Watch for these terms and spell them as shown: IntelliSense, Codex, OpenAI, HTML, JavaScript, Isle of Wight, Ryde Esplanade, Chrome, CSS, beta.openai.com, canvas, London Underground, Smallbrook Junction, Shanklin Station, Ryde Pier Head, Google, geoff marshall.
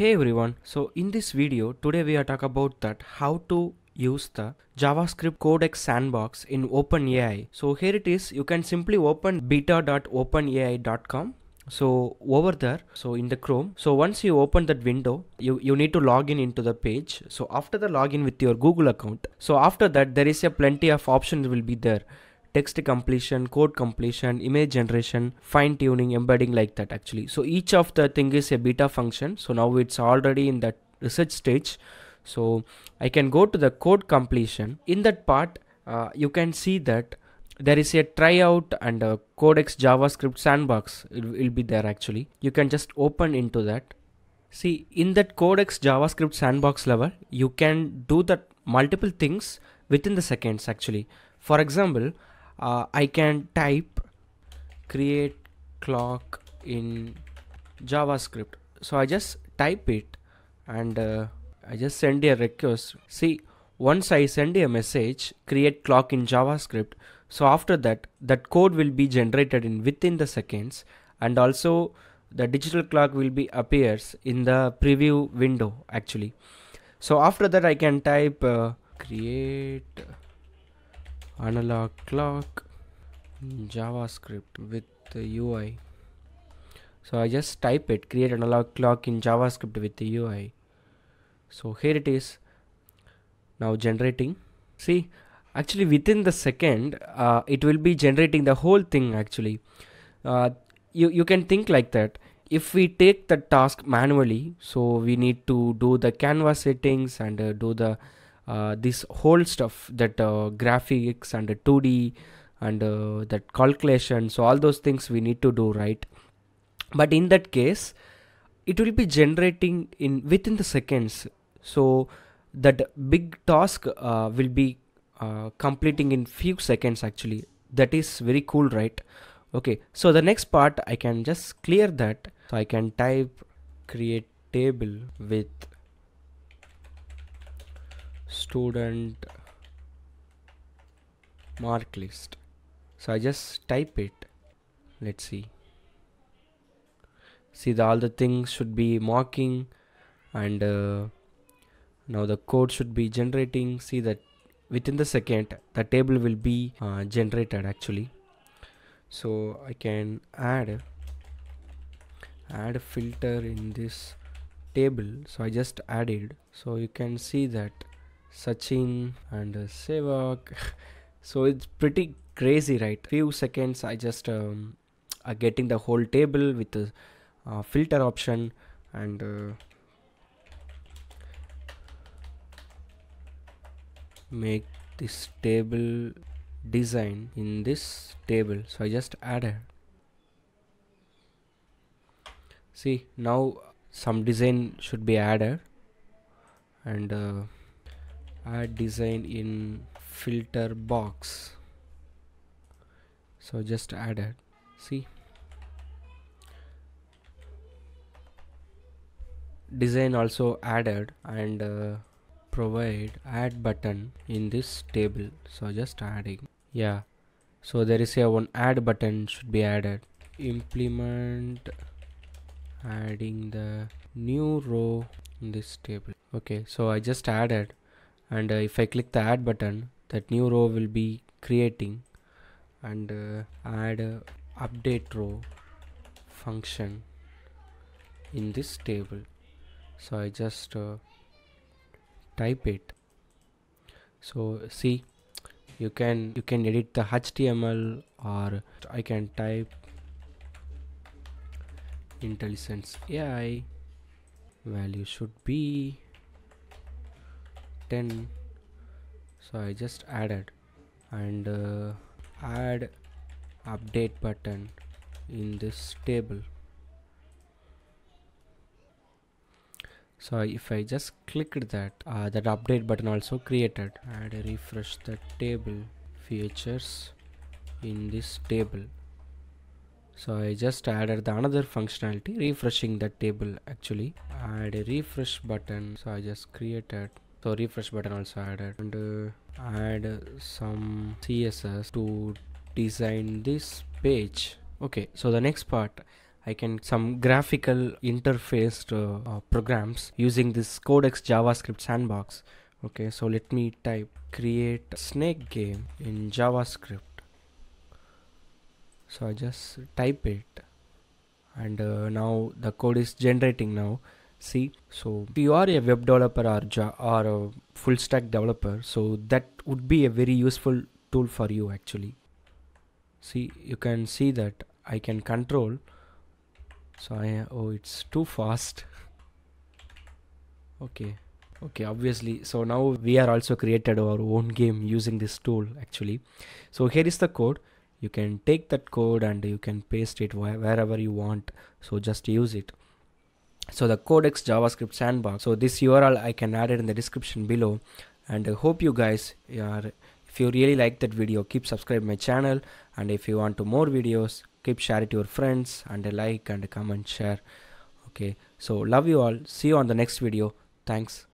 Hey everyone, so in this video today we are talking about that how to use the JavaScript Codex sandbox in OpenAI. So here it is, you can simply open beta.openai.com. So over there, so in the Chrome, so once you open that window, you need to log in into the page. So after the login with your Google account, so after that there is a plenty of options will be there. Text completion, code completion, image generation, fine tuning, embedding, like that actually. So each of the thing is a beta function. So now it's already in that research stage. So I can go to the code completion. In that part, you can see that there is a tryout and a Codex JavaScript sandbox. It will be there actually. You can just open into that. See, in that Codex JavaScript sandbox level, you can do that multiple things within the seconds actually. For example, I can type create clock in JavaScript. So I just type it and I just send a request. See, once I send a message, create clock in JavaScript. So after that, that code will be generated in within the seconds, and also the digital clock will be appears in the preview window actually. So after that, I can type create analog clock in JavaScript with the UI. So I just type it, create analog clock in JavaScript with the UI. So here it is now generating. See, actually within the second it will be generating the whole thing actually. You can think like that. If we take the task manually, so we need to do the canvas settings and do the this whole stuff, that graphics and 2D and that calculation, so all those things we need to do, right? But in that case, it will be generating in within the seconds. So that big task will be completing in few seconds actually. That is very cool, right? Okay, so the next part I can just clear that. So I can type create table with student mark list. So I just type it. Let's see all the things should be marking, and now the code should be generating. See that within the second the table will be generated actually. So I can add a filter in this table. So I just added. So you can see that Sachin and Sevak. So it's pretty crazy, right? Few seconds I just are getting the whole table with the filter option, and make this table design in this table. So I just added. See, now some design should be added, and add design in filter box. So just added. See, design also added, and provide add button in this table. So just adding. Yeah, so there is a one add button should be added. Implement adding the new row in this table. Okay, so I just added. And if I click the add button, that new row will be creating, and add update row function in this table. So I just type it. So see, you can edit the HTML, or I can type IntelliSense AI value should be 10. So I just added, and add update button in this table. So if I just clicked that, that update button also created. Add a refresh the table features in this table. So I just added the another functionality, refreshing the table actually. Add a refresh button. So I just created. So refresh button also added, and add some CSS to design this page. Okay, so the next part I can some graphical interfaced programs using this Codex JavaScript sandbox. Okay, so let me type create snake game in JavaScript. So I just type it, and now the code is generating now. See, so if you are a web developer or a full stack developer, so that would be a very useful tool for you actually. See, you can see that I can control. So oh, it's too fast. Okay, obviously. So now we are also created our own game using this tool actually. So here is the code. You can take that code and you can paste it wherever you want. So just use it. So the Codex JavaScript sandbox. So this URL I can add it in the description below. And I hope you guys are, if you really like that video, keep subscribing my channel. And if you want to more videos, keep share it to your friends, and like and comment, share. Okay. So love you all. See you on the next video. Thanks.